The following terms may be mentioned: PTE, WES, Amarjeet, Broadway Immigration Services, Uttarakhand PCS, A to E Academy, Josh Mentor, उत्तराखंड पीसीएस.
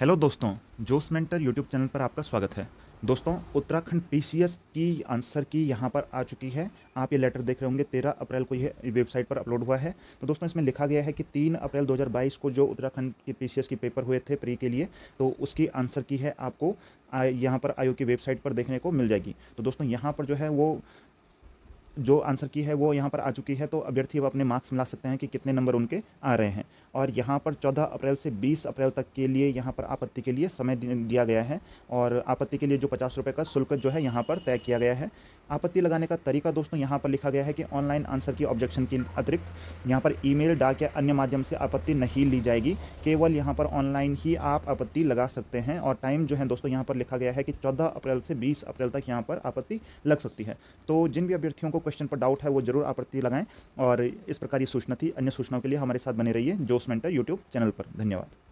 Hello दोस्तों, जोश mentor YouTube channel पर आपका स्वागत है। दोस्तों, उत्तराखंड पीसीएस की आंसर की यहाँ पर आ चुकी है। आप ये लेटर देख रहे होंगे, 13 अप्रैल को ये वेबसाइट पर अपलोड हुआ है। तो दोस्तों, इसमें लिखा गया है कि 3 अप्रैल 2022 को जो उत्तराखंड के पीसीएस के पेपर हुए थे प्री के लिए, तो उसकी आंसर की है आपको यहाँ पर आयोग की वेबसाइट पर देखने को मिल जाएगी। तो दोस्तों, यहाँ पर जो है वो जो आंसर की है वो यहाँ पर आ चुकी है। तो अभ्यर्थी अब अपने मार्क्स मिला सकते हैं कि कितने नंबर उनके आ रहे हैं। और यहाँ पर 14 अप्रैल से 20 अप्रैल तक के लिए यहाँ पर आपत्ति के लिए समय दिया गया है। और आपत्ति के लिए जो 50 रुपये का शुल्क जो है यहाँ पर तय किया गया है। आपत्ति लगाने का तरीका दोस्तों यहाँ पर लिखा गया है कि ऑनलाइन आंसर की ऑब्जेक्शन के अतिरिक्त यहाँ पर ईमेल, डाक या अन्य माध्यम से आपत्ति नहीं ली जाएगी। केवल यहाँ पर ऑनलाइन ही आप आपत्ति लगा सकते हैं। और टाइम जो है दोस्तों यहाँ पर लिखा गया है कि 14 अप्रैल से 20 अप्रैल तक यहाँ पर आपत्ति लग सकती है। तो जिन भी अभ्यर्थियों को क्वेश्चन पर डाउट है वो जरूर आपत्ति लगाएं। और इस प्रकार की सूचना थी। अन्य सूचनाओं के लिए हमारे साथ बने रहिए जोश मेंटर यूट्यूब चैनल पर। धन्यवाद।